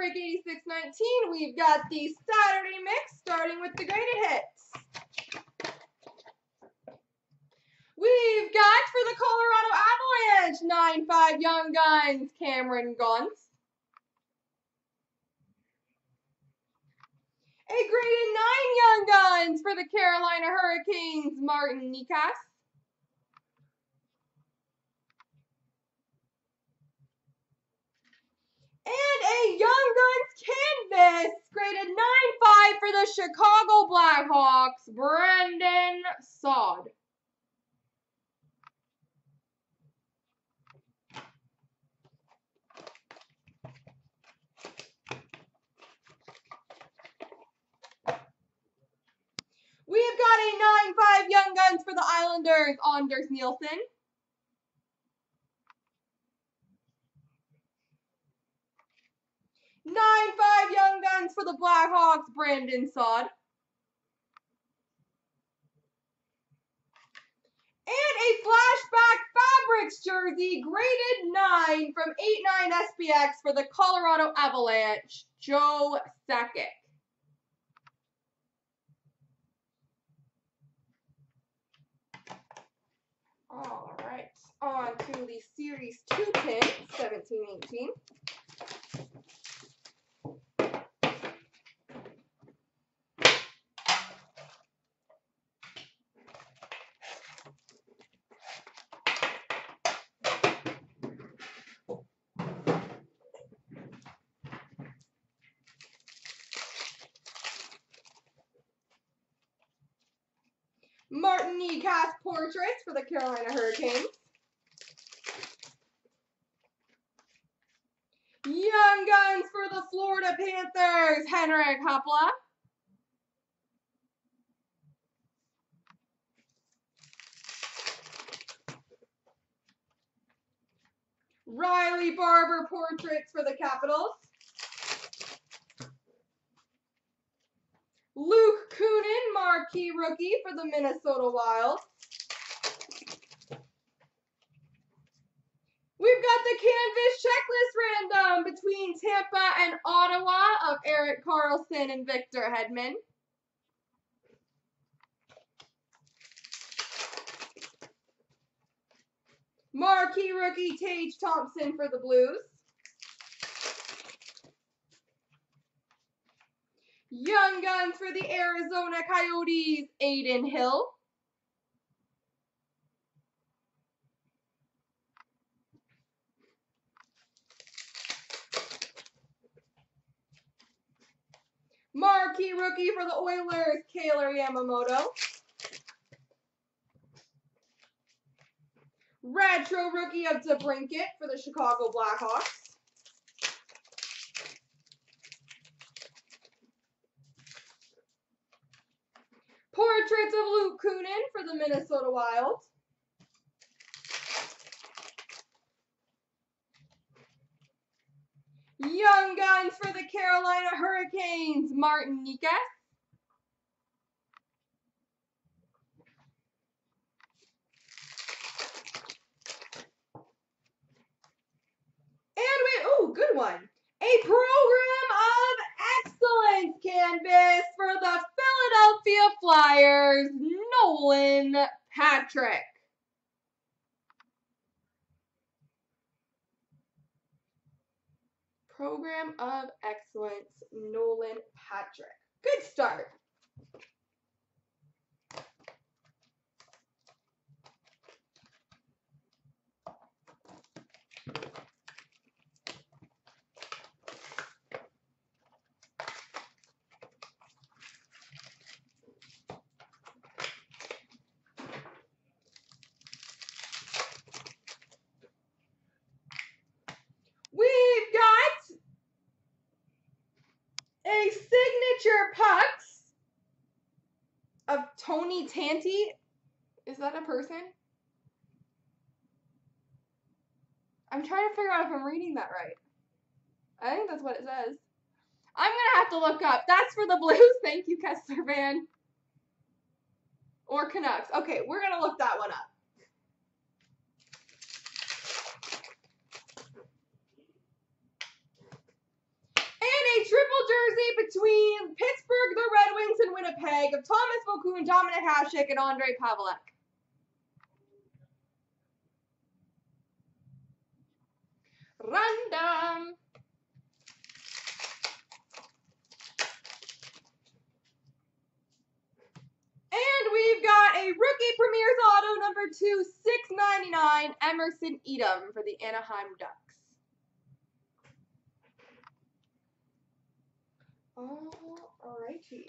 Heartbreak 8619, we've got the Saturday mix, starting with the graded hits. We've got, for the Colorado Avalanche, 9-5 Young Guns, Cameron Gaunce. A graded 9 Young Guns for the Carolina Hurricanes, Martin Nikas. And a Young Guns canvas, graded 9-5 for the Chicago Blackhawks, Brandon Saad. We've got a 9-5 Young Guns for the Islanders, Anders Nilsson. Young Guns for the Blackhawks, Brandon Saad. And a Flashback Fabrics jersey, graded 9 from 89 SPX for the Colorado Avalanche, Joe Sakic. All right, on to the Series 2 pin, 17-18. Martin Nikas portraits for the Carolina Hurricanes. Young Guns for the Florida Panthers, Henrik Hopla. Riley Barber portraits for the Capitals. Luke Kunin, marquee rookie for the Minnesota Wild. We've got the canvas checklist random between Tampa and Ottawa of Erik Karlsson and Victor Hedman. Marquee rookie Tage Thompson for the Blues. Young Guns for the Arizona Coyotes, Aiden Hill. Marquee rookie for the Oilers, Kailer Yamamoto. Retro rookie of DeBrincat for the Chicago Blackhawks. Portraits of Luke Kunin for the Minnesota Wild. Young Guns for the Carolina Hurricanes, Martin Nikas. And we, oh, good one. A program of excellence canvas for the Philadelphia Flyers, Nolan Patrick. Program of excellence, Nolan Patrick. Good start. Pucks of Tony Tanti. Is that a person? I'm trying to figure out if I'm reading that right. I think that's what it says. I'm going to have to look up. That's for the Blues. Thank you, Kessler Van. Or Canucks. Okay, we're going to look that one up. triple jersey between Pittsburgh, the Red Wings, and Winnipeg of Thomas Vokoun, Dominic Hasek, and Andre Pavelec. Random. And we've got a Rookie Premier's Auto number 2/699, Emerson Edom for the Anaheim Ducks. Alrighty.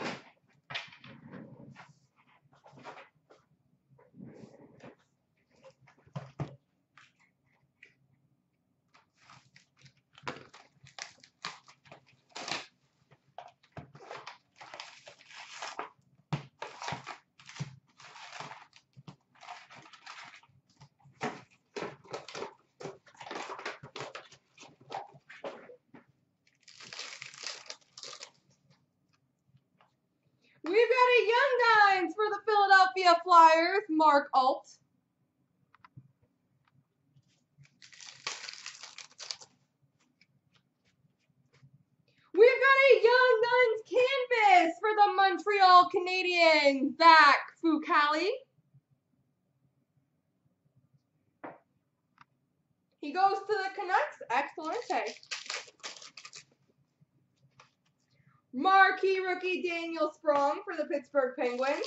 Flyers, Mark Alt. We've got a Young Guns canvas for the Montreal Canadiens, Zach Fucali. He goes to the Canucks. Excellent. Marquee rookie Daniel Sprong for the Pittsburgh Penguins.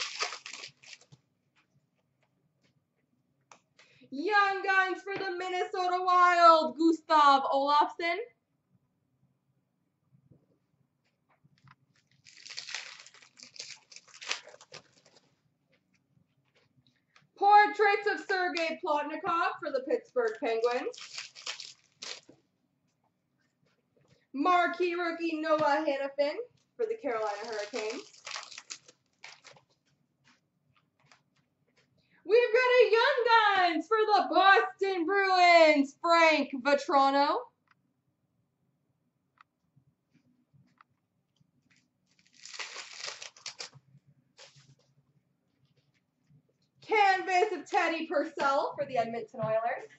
Young Guns for the Minnesota Wild, Gustav Olafsson. Portraits of Sergei Plotnikov for the Pittsburgh Penguins. Marquee rookie Noah Hanifin for the Carolina Hurricanes. We've got a Young Guns for the Boston Bruins, Frank Vatrano. Canvas of Teddy Purcell for the Edmonton Oilers.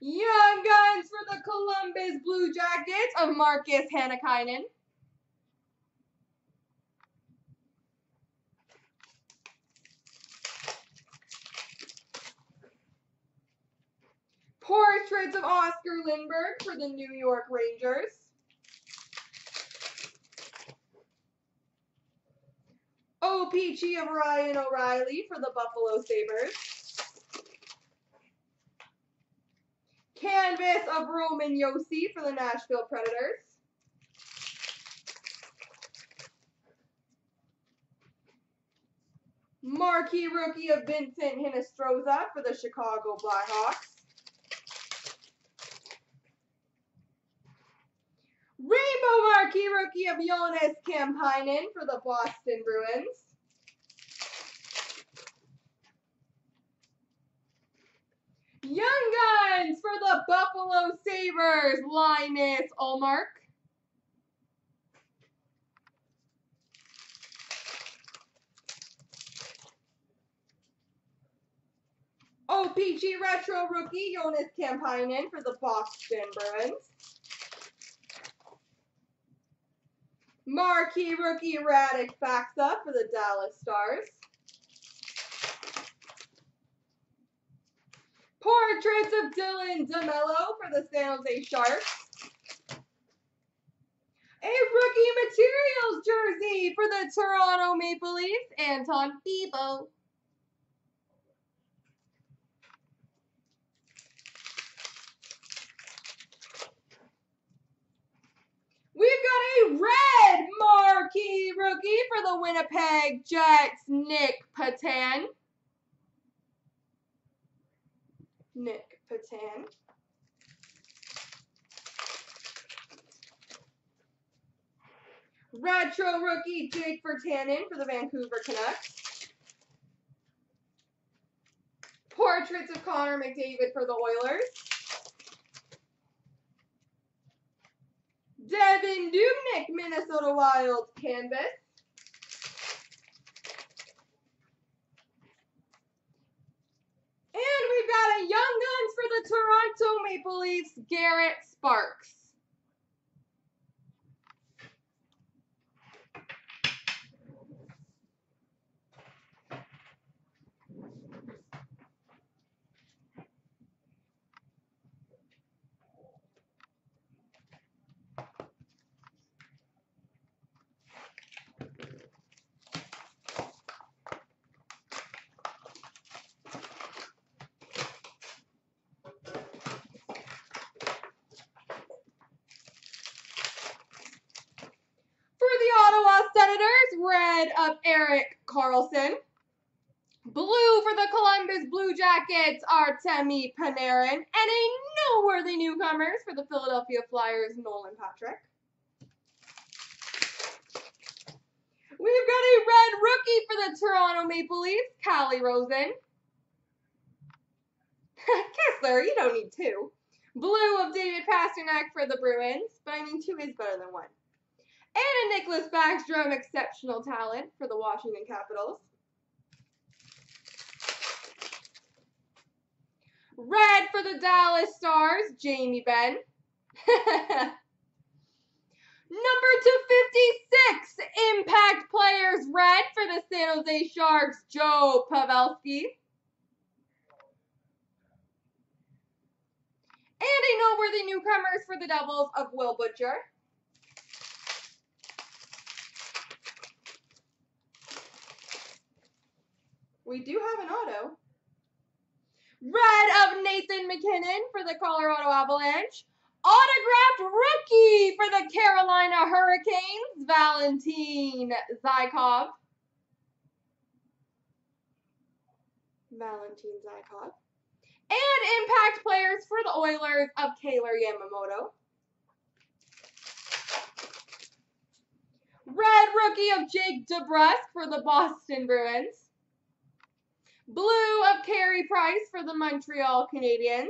Young Guns for the Columbus Blue Jackets of Marcus Hannikainen. Portraits of Oscar Lindberg for the New York Rangers. OPG of Ryan O'Reilly for the Buffalo Sabres. Canvas of Roman Yossi for the Nashville Predators. Marquee rookie of Vincent Hinostroza for the Chicago Blackhawks. Rainbow marquee rookie of Jonas Kampainen for the Boston Bruins. Young Guns for the Buffalo Sabres, Linus Ullmark. OPG Retro Rookie, Jonas Kampainen for the Boston Bruins. Marquee Rookie, Radek Faksa for the Dallas Stars. Portraits of Dylan DeMello for the San Jose Sharks. A Rookie Materials jersey for the Toronto Maple Leafs, Anton Bebo. We've got a red marquee rookie for the Winnipeg Jets, Nick Paton. Retro rookie Jake Virtanen for the Vancouver Canucks. Portraits of Connor McDavid for the Oilers. Devin Dubnyk, Minnesota Wild canvas. Maple Leafs, Garrett Sparks. Red of Eric Carlson. Blue for the Columbus Blue Jackets, Artemi Panarin. And a noteworthy newcomers for the Philadelphia Flyers, Nolan Patrick. We've got a red rookie for the Toronto Maple Leafs, Callie Rosen. Kessler, you don't need two. Blue of David Pasternak for the Bruins, but I mean two is better than one. And a Nicholas Backstrom, exceptional talent for the Washington Capitals. Red for the Dallas Stars, Jamie Benn. Number 256, Impact Players, red for the San Jose Sharks, Joe Pavelski. And a noteworthy newcomers for the Devils of Will Butcher. We do have an auto. Red of Nathan McKinnon for the Colorado Avalanche. Autographed rookie for the Carolina Hurricanes, Valentin Zykov. And impact players for the Oilers of Kailer Yamamoto. Red rookie of Jake DeBrusk for the Boston Bruins. Blue of Carey Price for the Montreal Canadiens.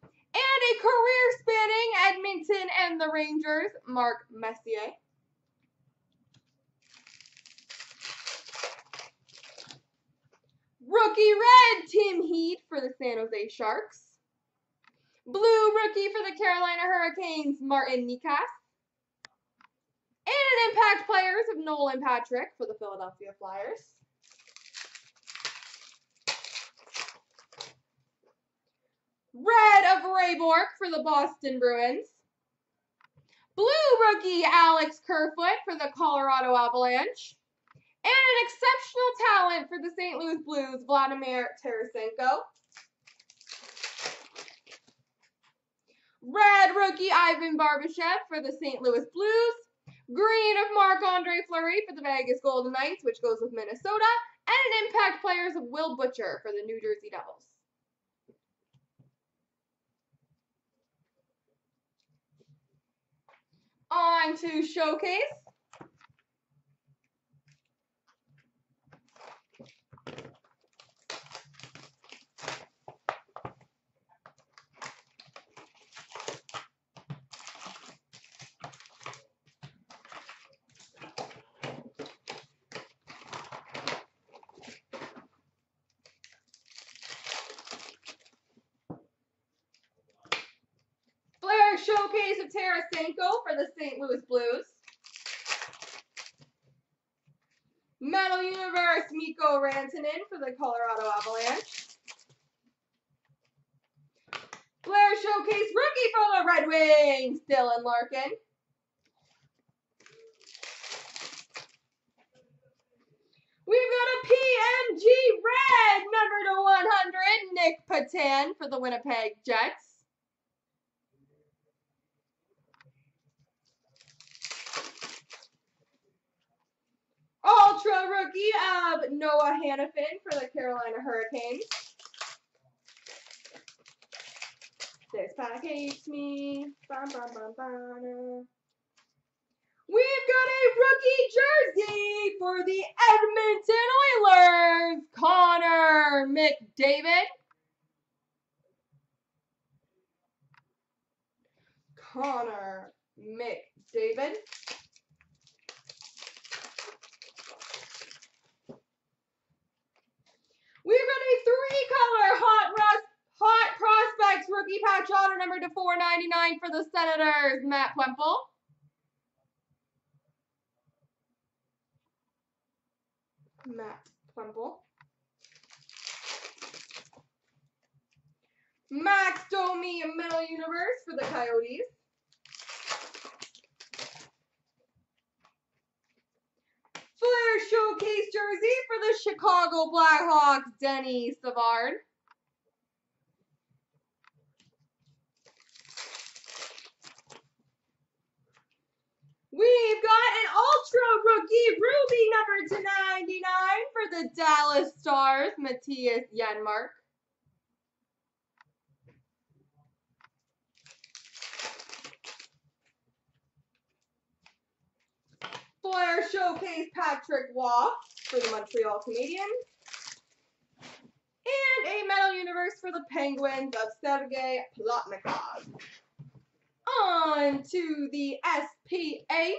And a career spanning Edmonton and the Rangers, Mark Messier. Rookie red, Tim Heed for the San Jose Sharks. Blue rookie for the Carolina Hurricanes, Martin Nikas. And an impact players of Nolan Patrick for the Philadelphia Flyers. Red of Ray Bork for the Boston Bruins. Blue rookie Alex Kerfoot for the Colorado Avalanche. And an exceptional talent for the St. Louis Blues, Vladimir Tarasenko. Red rookie Ivan Barbashev for the St. Louis Blues. Green of Marc-Andre Fleury for the Vegas Golden Knights, which goes with Minnesota. And an impact players of Will Butcher for the New Jersey Devils. On to showcase. Showcase of Tarasenko for the St. Louis Blues. Metal Universe Mikko Rantanen for the Colorado Avalanche. Flair Showcase rookie for the Red Wings, Dylan Larkin. We've got a PMG red number to 100, Nick Paton for the Winnipeg Jets. Ultra rookie of Noah Hanifin for the Carolina Hurricanes. This pack hates me. Bum, bum, bum, bum. We've got a rookie jersey for the Edmonton Oilers, Connor McDavid. Connor McDavid. We've got a three-color hot prospects rookie patch patch auto number to 499 for the Senators, Matt Plemple. Matt Plemple. Max Domi, Metal Universe for the Coyotes. Flair Showcase jersey for the Chicago Blackhawks, Denny Savard. We've got an Ultra Rookie Ruby number /299 for the Dallas Stars, Matthias Janmark. Flair Showcase Patrick Waugh for the Montreal Canadiens. And a Metal Universe for the Penguins of Sergei Plotnikov. On to the SPA.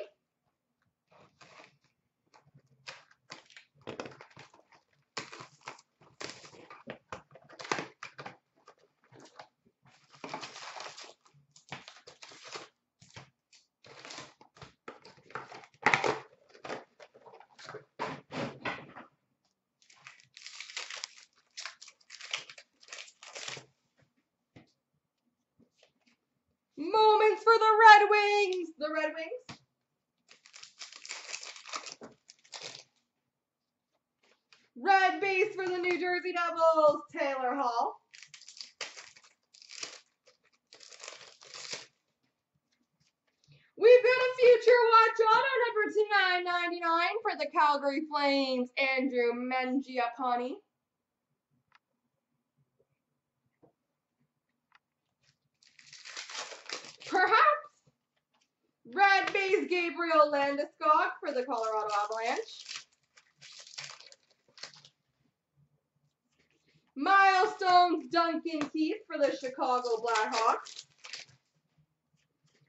Moments for the Red Wings. The Red Wings. Red base for the New Jersey Devils, Taylor Hall. We've got a Future Watch auto number /299 for the Calgary Flames, Andrew Mangiapane. Perhaps red base Gabriel Landeskog for the Colorado Avalanche. Milestones Duncan Keith for the Chicago Blackhawks.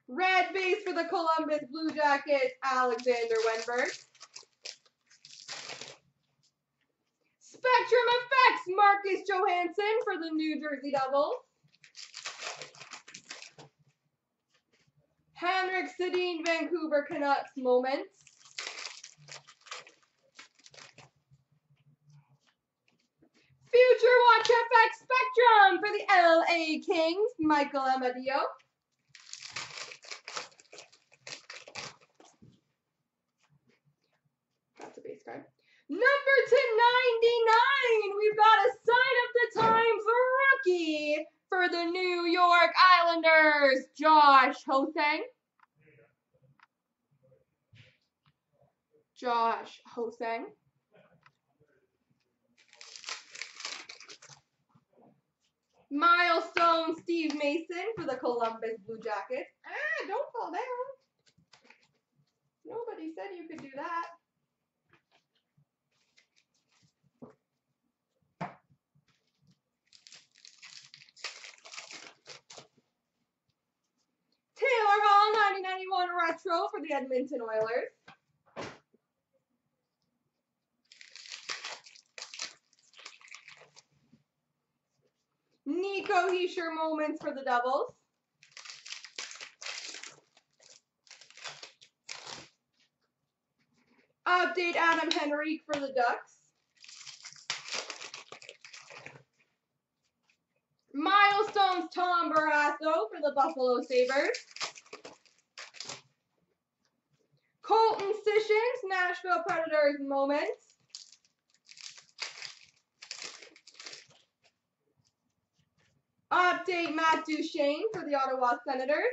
Red base for the Columbus Blue Jackets, Alexander Wenberg. Spectrum Effects Marcus Johansson for the New Jersey Devils. Henrik Sedin, Vancouver Canucks, Moments. Future Watch FX Spectrum for the LA Kings, Michael Amadio. That's a base card. Number /299, we've got a Sign of the Times rookie for the New York Islanders, Josh Hosang. Josh Hosang. Milestone Steve Mason for the Columbus Blue Jackets. Ah, don't fall down. Nobody said you could do that. Taylor Hall, 1991 Retro for the Edmonton Oilers. Nico Hischier, Moments for the Devils. Update Adam Henrique for the Ducks. Milestones Tom Barrasso for the Buffalo Sabres. Colton Sissons, Nashville Predators, Moments. Update Matt Duchene for the Ottawa Senators.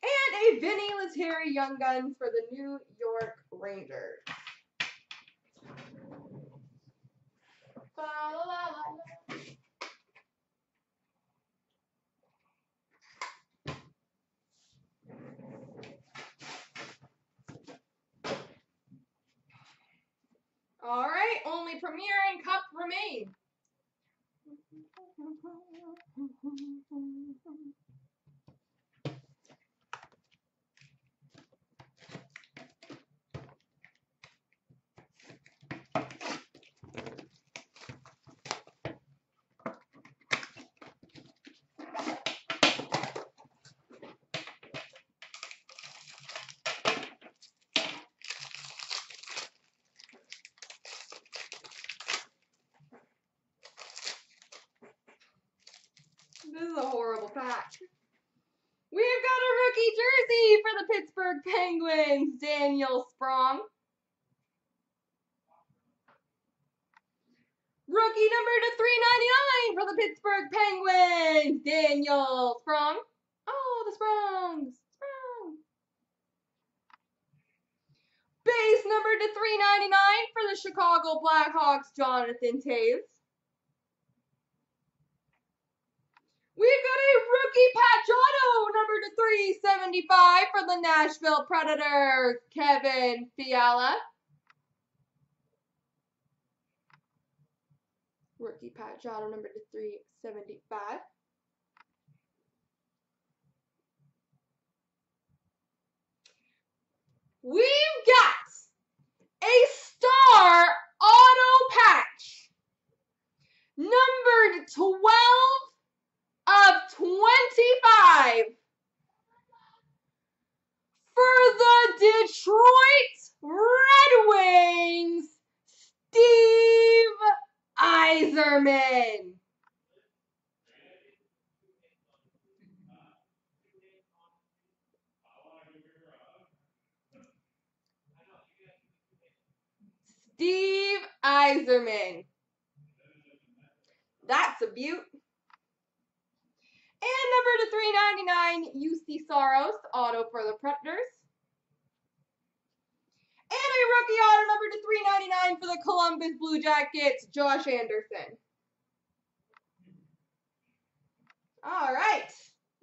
And a Vinny Lettieri Young Guns for the New York Rangers. All right, only Premier and Cup remain. pack. We've got a rookie jersey for the Pittsburgh Penguins, Daniel Sprong. Rookie number /399 for the Pittsburgh Penguins, Daniel Sprong. Oh, the Sprongs. Sprong. Base number /399 for the Chicago Blackhawks, Jonathan Toews. We've got a rookie Pacioretty number /375 for the Nashville Predators, Kevin Fiala. Rookie Pacioretty number /375. We've got a star auto patch numbered 12/25 for the Detroit Red Wings, Steve Yzerman. Steve Yzerman. That's a beaut. And number /399, UC Soros, auto for the Predators. And a rookie auto number /399 for the Columbus Blue Jackets, Josh Anderson. All right,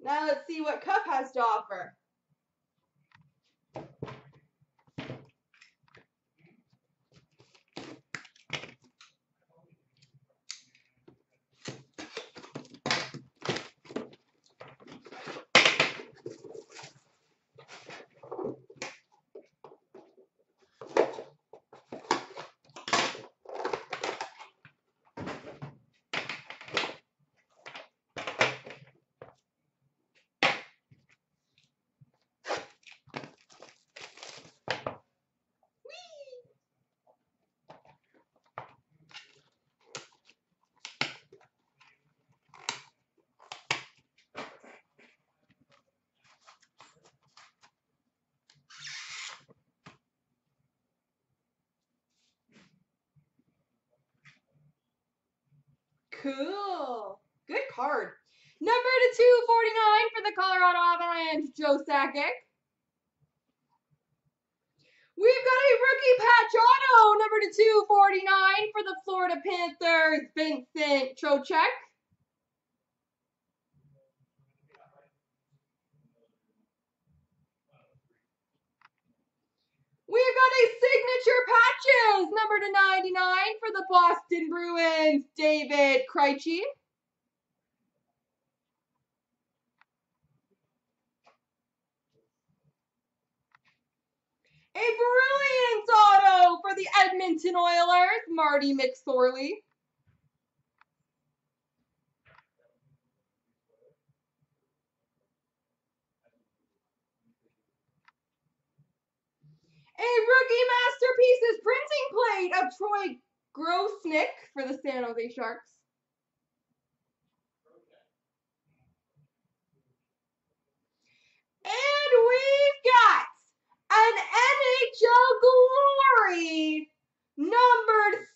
now let's see what Cup has to offer. Cool. Good card. Number /249 for the Colorado Avalanche, Joe Sakic. We've got a rookie patch auto, number /249 for the Florida Panthers, Vincent Trocheck. We've got a signature patches, number /99 for the Boston Bruins, David Krejci. A Bruins auto for the Edmonton Oilers, Marty McSorley. A rookie masterpieces printing plate of Troy Grosnick for the San Jose Sharks. And we've got an NHL Glory numbered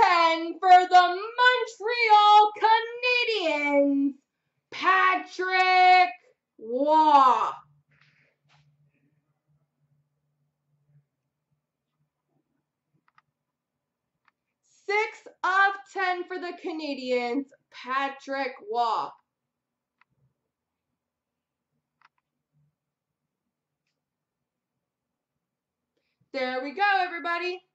6/10 for the Montreal Canadiens, Patrick Waugh. For the Canadians, Patrick Waugh. There we go, everybody.